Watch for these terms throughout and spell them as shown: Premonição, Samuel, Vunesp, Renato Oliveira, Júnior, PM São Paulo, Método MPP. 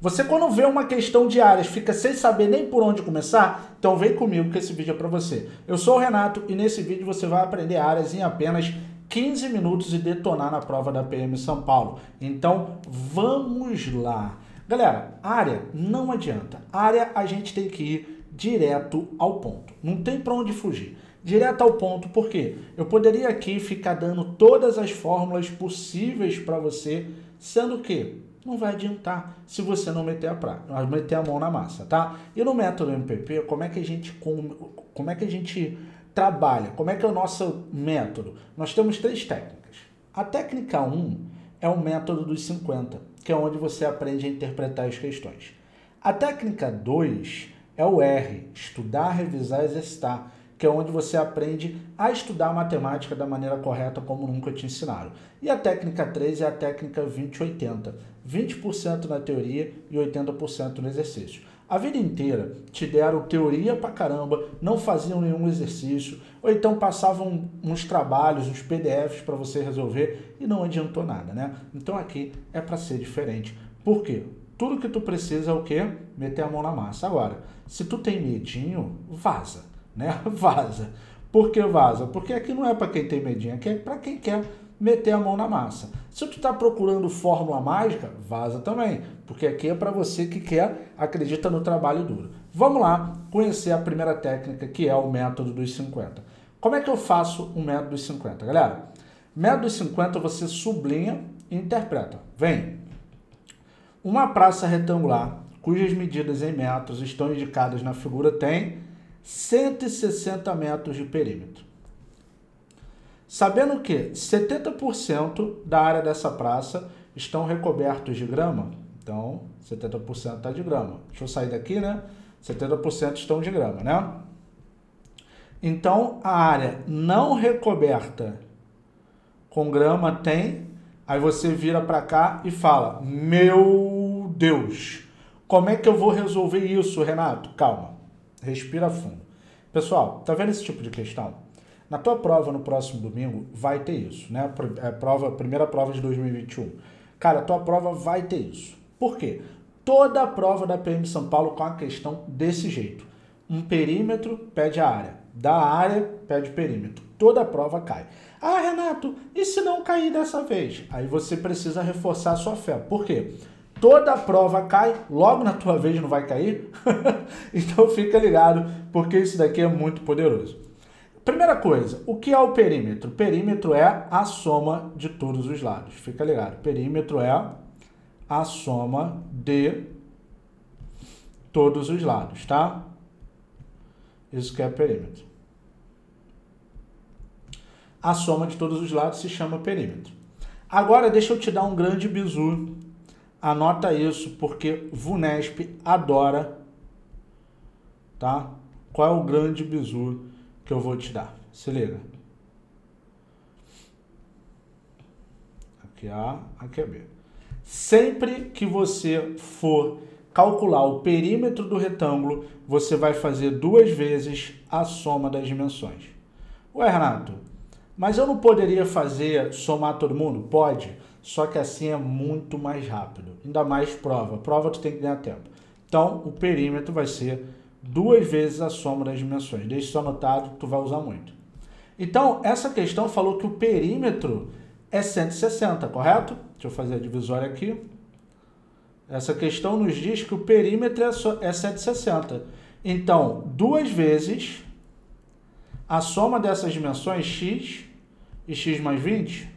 Você quando vê uma questão de áreas, fica sem saber nem por onde começar? Então vem comigo que esse vídeo é para você. Eu sou o Renato e nesse vídeo você vai aprender áreas em apenas 15 minutos e detonar na prova da PM São Paulo. Então vamos lá. Galera, área não adianta. Área a gente tem que ir direto ao ponto. Não tem para onde fugir. Direto ao ponto, porque eu poderia aqui ficar dando todas as fórmulas possíveis para você, sendo que não vai adiantar se você não meter a mão na massa, tá? E no método MPP, como é que a gente trabalha? Como é que é o nosso método? Nós temos três técnicas. A técnica 1 é o método dos 50, que é onde você aprende a interpretar as questões. A técnica 2 é o R, estudar, revisar, exercitar, que é onde você aprende a estudar matemática da maneira correta, como nunca te ensinaram. E a técnica 3 é a técnica 20-80. 20% na teoria e 80% no exercício. A vida inteira te deram teoria pra caramba, não faziam nenhum exercício, ou então passavam uns trabalhos, uns PDFs para você resolver e não adiantou nada, né? Então aqui é para ser diferente. Por quê? Tudo que tu precisa é o quê? Meter a mão na massa. Agora, se tu tem medinho, vaza. Né? Vaza. Por que vaza? Porque aqui não é para quem tem medinho, aqui é para quem quer meter a mão na massa. Se tu tá procurando fórmula mágica, vaza também, porque aqui é para você que quer, acredita no trabalho duro. Vamos lá conhecer a primeira técnica, que é o método dos 50. Como é que eu faço o método dos 50, galera? Método dos 50 você sublinha e interpreta. Vem. Uma praça retangular, cujas medidas em metros estão indicadas na figura, tem 160 metros de perímetro. Sabendo que 70% da área dessa praça estão recobertos de grama, então 70% está de grama. Deixa eu sair daqui, né? 70% estão de grama, né? Então a área não recoberta com grama tem, aí você vira para cá e fala: meu Deus, como é que eu vou resolver isso, Renato? Calma. Respira fundo. Pessoal, tá vendo esse tipo de questão? Na tua prova no próximo domingo vai ter isso, né? Primeira prova de 2021. Cara, a tua prova vai ter isso. Por quê? Toda a prova da PM São Paulo com a questão desse jeito. Um perímetro pede a área. Da área pede perímetro. Toda a prova cai. Ah, Renato, e se não cair dessa vez? Aí você precisa reforçar a sua fé. Por quê? Toda a prova cai, logo na tua vez não vai cair? Então fica ligado, porque isso daqui é muito poderoso. Primeira coisa, o que é o perímetro? Perímetro é a soma de todos os lados. Fica ligado, perímetro é a soma de todos os lados, tá? Isso que é perímetro. A soma de todos os lados se chama perímetro. Agora deixa eu te dar um grande bizu. Anota isso, porque Vunesp adora, tá? Qual é o grande bizu que eu vou te dar? Se liga. Aqui A, aqui é B. Sempre que você for calcular o perímetro do retângulo, você vai fazer duas vezes a soma das dimensões. Ué, Renato, mas eu não poderia fazer somar todo mundo? Pode. Só que assim é muito mais rápido. Ainda mais prova. Prova tu tem que ganhar tempo. Então, o perímetro vai ser duas vezes a soma das dimensões. Deixa isso anotado, tu vai usar muito. Então, essa questão falou que o perímetro é 160, correto? Deixa eu fazer a divisória aqui. Essa questão nos diz que o perímetro é 160. Então, duas vezes a soma dessas dimensões, x e x mais 20...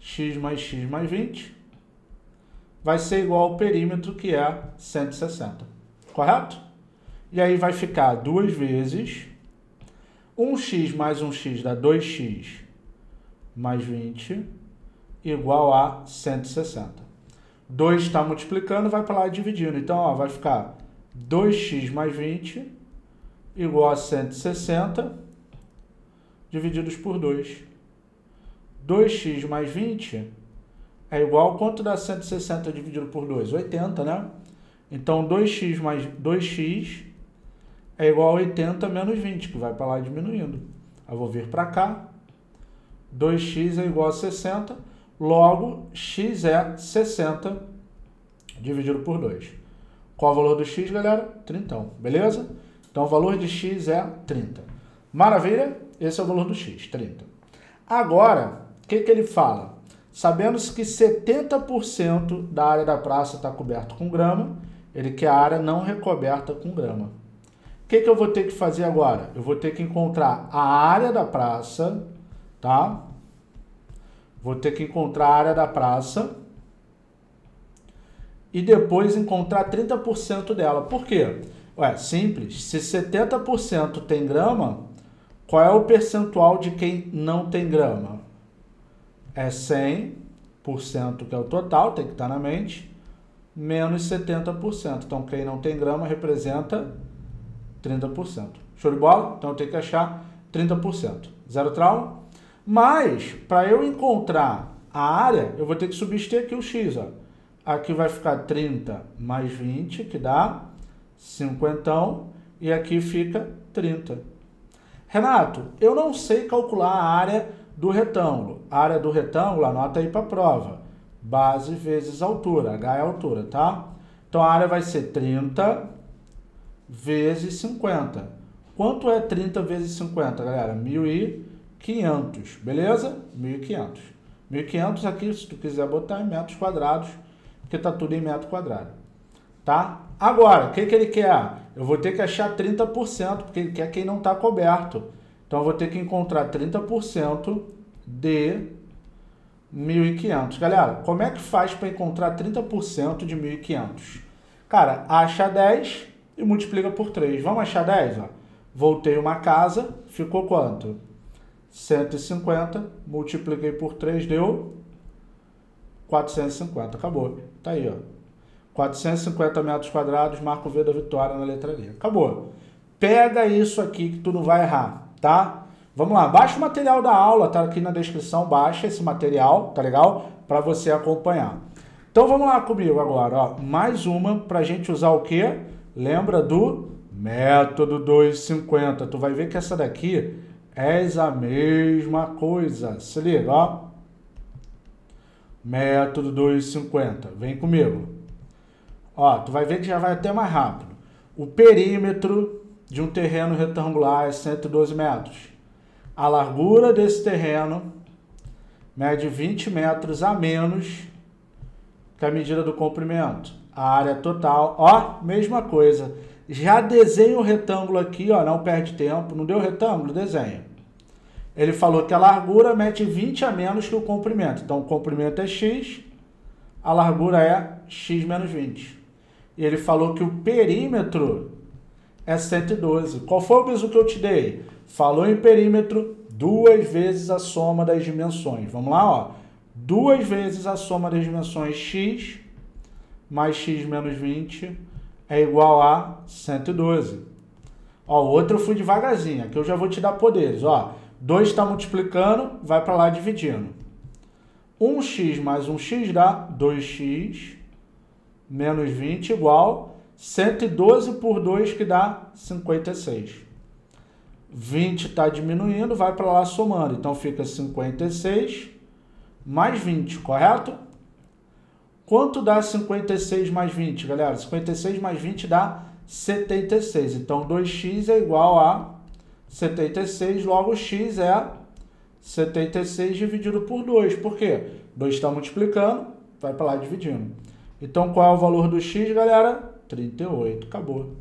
x mais 20 vai ser igual ao perímetro, que é 160, correto? E aí vai ficar duas vezes 1x mais 1x dá 2x mais 20 igual a 160. 2 está multiplicando, vai para lá dividindo. Então, ó, vai ficar 2x mais 20 igual a 160 divididos por 2. 2x mais 20 é igual a quanto dá 160 dividido por 2? 80, né? Então, 2x mais 2x é igual a 80 menos 20, que vai para lá diminuindo. Eu vou vir para cá. 2x é igual a 60. Logo, x é 60 dividido por 2. Qual o valor do x, galera? 30, beleza? Então, o valor de x é 30. Maravilha? Esse é o valor do x, 30. Agora, o que ele fala? Sabendo-se que 70% da área da praça está coberta com grama, ele quer a área não recoberta com grama. O que eu vou ter que fazer agora? Eu vou ter que encontrar a área da praça, tá? Vou ter que encontrar a área da praça e depois encontrar 30% dela. Por quê? Ué, simples. Se 70% tem grama, qual é o percentual de quem não tem grama? É 100%, que é o total, tem que estar na mente, menos 70%. Então, quem não tem grama representa 30%. Show de bola? Então, eu tenho que achar 30%. Zero trauma? Mas, para eu encontrar a área, eu vou ter que substituir aqui o x, ó. Aqui vai ficar 30 mais 20, que dá 50, e aqui fica 30. Renato, eu não sei calcular a área do retângulo. A área do retângulo, anota aí para a prova. Base vezes altura, h é a altura, tá? Então, a área vai ser 30 vezes 50. Quanto é 30 vezes 50, galera? 1.500, beleza? 1.500. 1.500 aqui, se tu quiser botar em metros quadrados, porque tá tudo em metro quadrado, tá? Agora, o que ele quer? Eu vou ter que achar 30%, porque ele quer quem não está coberto. Então, eu vou ter que encontrar 30% de 1.500. Galera, como é que faz para encontrar 30% de 1.500? Cara, acha 10 e multiplica por 3. Vamos achar 10? Ó. Voltei uma casa, ficou quanto? 150, multipliquei por 3, deu 450. Acabou. Tá aí, ó. 450 metros quadrados, marca o V da vitória na letra D. Acabou. Pega isso aqui que tu não vai errar, tá? Vamos lá, baixa o material da aula, tá aqui na descrição, baixa esse material, tá legal? Para você acompanhar. Então vamos lá comigo agora, ó. Mais uma pra gente usar o quê? Lembra do método 250. Tu vai ver que essa daqui é a mesma coisa. Se liga, ó. Método 250. Vem comigo. Ó, tu vai ver que já vai até mais rápido. O perímetro de um terreno retangular é 112 metros. A largura desse terreno mede 20 metros a menos que a medida do comprimento. A área total, ó, mesma coisa. Já desenha o retângulo aqui, ó, não perde tempo. Não deu retângulo? Desenha. Ele falou que a largura mede 20 a menos que o comprimento. Então, o comprimento é x, a largura é x menos 20. E ele falou que o perímetro é 112. Qual foi o bizu que eu te dei? Falou em perímetro, 2 vezes a soma das dimensões. Vamos lá, ó. 2 vezes a soma das dimensões x mais x menos 20 é igual a 112. Ó, o outro eu fui devagarzinho. Aqui eu já vou te dar poderes, ó. 2 está multiplicando, vai para lá dividindo. 1x mais 1x dá 2x menos 20 igual 112 por 2, que dá 56. 20 está diminuindo, vai para lá somando. Então, fica 56 mais 20, correto? Quanto dá 56 mais 20, galera? 56 mais 20 dá 76. Então, 2x é igual a 76, logo x é 76 dividido por 2. Por quê? 2 está multiplicando, vai para lá dividindo. Então, qual é o valor do x, galera? 38. Acabou.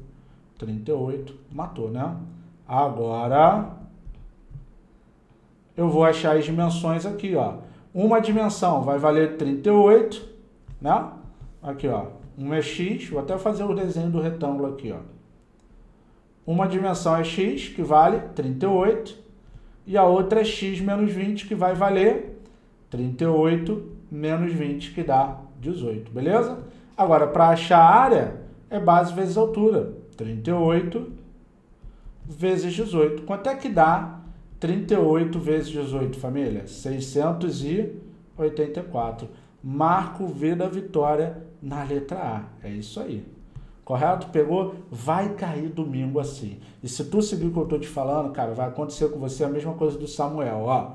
38. Matou, né? Agora, eu vou achar as dimensões aqui, ó. Uma dimensão vai valer 38, né? Aqui, ó. Uma é x. Vou até fazer o desenho do retângulo aqui, ó. Uma dimensão é x, que vale 38. E a outra é x menos 20, que vai valer 38 menos 20, que dá 18, beleza? Agora, para achar a área, é base vezes altura. 38 vezes 18. Quanto é que dá 38 vezes 18, família? 684. Marca o V da vitória na letra A. É isso aí. Correto? Pegou? Vai cair domingo assim. E se tu seguir o que eu tô te falando, cara, vai acontecer com você a mesma coisa do Samuel, ó.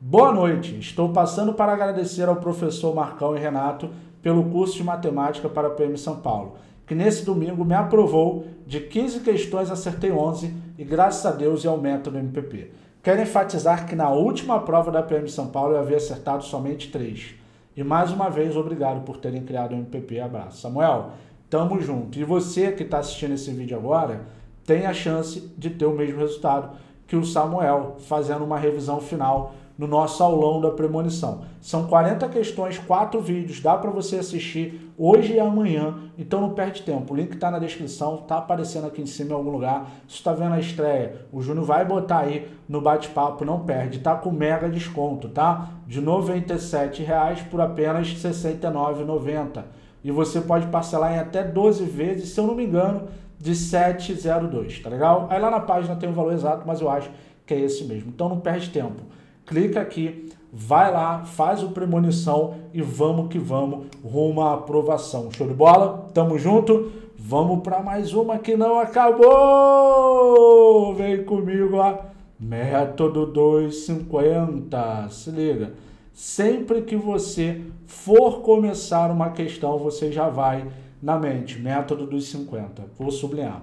Boa noite. Estou passando para agradecer ao professor Marcão e Renato pelo curso de matemática para a PM São Paulo, que nesse domingo me aprovou. De 15 questões, acertei 11 e graças a Deus é o método MPP. Quero enfatizar que na última prova da PM São Paulo eu havia acertado somente 3. E mais uma vez, obrigado por terem criado o MPP. Abraço. Samuel, tamo junto. E você que está assistindo esse vídeo agora, tem a chance de ter o mesmo resultado que o Samuel, fazendo uma revisão final no nosso aulão da premonição. São 40 questões, 4 vídeos, dá para você assistir hoje e amanhã, então não perde tempo. O link está na descrição, está aparecendo aqui em cima em algum lugar. Se está vendo a estreia, o Júnior vai botar aí no bate-papo, não perde. Tá com mega desconto, tá? De R$ 97,00 por apenas R$ 69,90. E você pode parcelar em até 12 vezes, se eu não me engano, de 7,02, tá legal? Aí lá na página tem o valor exato, mas eu acho que é esse mesmo. Então não perde tempo. Clica aqui, vai lá, faz o premonição e vamos que vamos rumo à aprovação. Show de bola? Tamo junto? Vamos para mais uma que não acabou! Vem comigo, ó. Método 250. Se liga. Sempre que você for começar uma questão, você já vai na mente. Método 250. Vou sublinhar.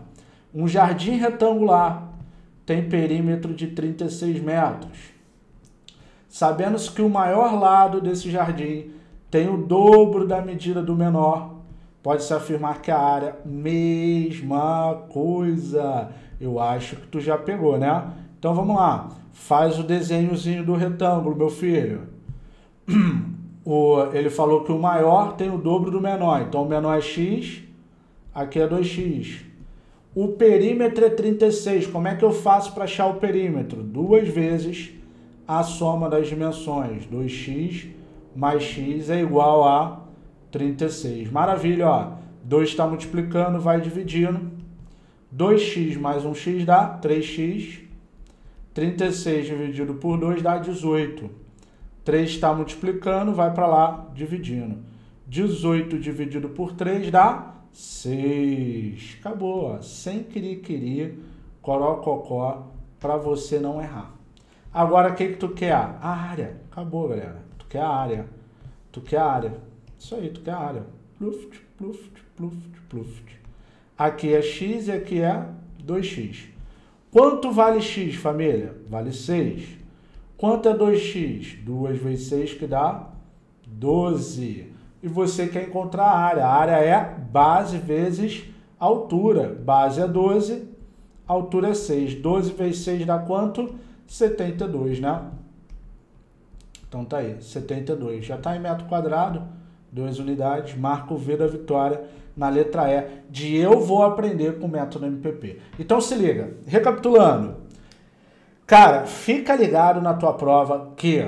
Um jardim retangular tem perímetro de 36 metros. Sabendo-se que o maior lado desse jardim tem o dobro da medida do menor, pode-se afirmar que a área, mesma coisa. Eu acho que tu já pegou, né? Então vamos lá. Faz o desenhozinho do retângulo, meu filho. Ele falou que o maior tem o dobro do menor. Então o menor é x, aqui é 2x. O perímetro é 36. Como é que eu faço para achar o perímetro? 2 vezes... a soma das dimensões, 2x mais x é igual a 36. Maravilha, ó. 2 está multiplicando, vai dividindo. 2x mais 1x dá 3x. 36 dividido por 2 dá 18. 3 está multiplicando, vai para lá, dividindo. 18 dividido por 3 dá 6. Acabou, ó. Sem querer, coró-cocó, para você não errar. Agora, o que que tu quer? A área. Acabou, galera. Tu quer a área. Tu quer a área. Isso aí, tu quer a área. Pluft, pluft, pluft, pluft. Aqui é x e aqui é 2x. Quanto vale x, família? Vale 6. Quanto é 2x? 2 vezes 6 que dá 12. E você quer encontrar a área. A área é base vezes altura. Base é 12, altura é 6. 12 vezes 6 dá quanto? 72, né? Então tá aí, 72. Já tá em metro quadrado, 2 unidades, marca o V da vitória na letra E, de eu vou aprender com o método MPP. Então se liga, recapitulando. Cara, fica ligado na tua prova que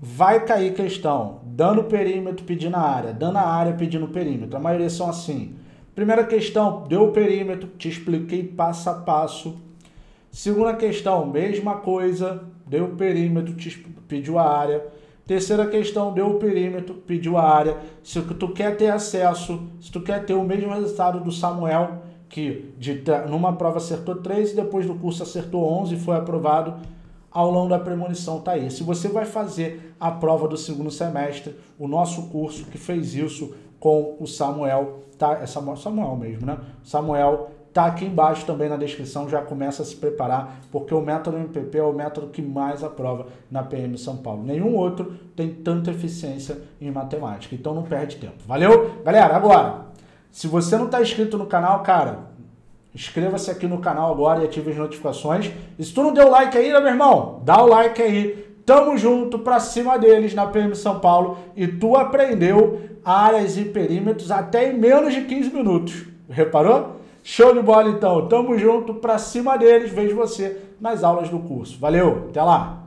vai cair questão dando perímetro, pedindo a área, dando a área, pedindo o perímetro. A maioria são assim. Primeira questão, deu o perímetro, te expliquei passo a passo. Segunda questão, mesma coisa, deu o perímetro, pediu a área. Terceira questão, deu o perímetro, pediu a área. Se tu quer ter acesso, se tu quer ter o mesmo resultado do Samuel, que numa prova acertou 3 e depois do curso acertou 11 e foi aprovado, aulão da premonição tá aí. Se você vai fazer a prova do segundo semestre, o nosso curso que fez isso com o Samuel, tá? É Samuel mesmo, né? Samuel. Tá aqui embaixo também na descrição, já começa a se preparar, porque o método MPP é o método que mais aprova na PM São Paulo. Nenhum outro tem tanta eficiência em matemática, então não perde tempo. Valeu? Galera, agora, se você não está inscrito no canal, cara, inscreva-se aqui no canal agora e ative as notificações. E se tu não deu like ainda, meu irmão, dá o like aí. Tamo junto, pra cima deles na PM São Paulo. E tu aprendeu áreas e perímetros até em menos de 15 minutos. Reparou? Show de bola, então. Tamo junto, pra cima deles. Vejo você nas aulas do curso. Valeu, até lá.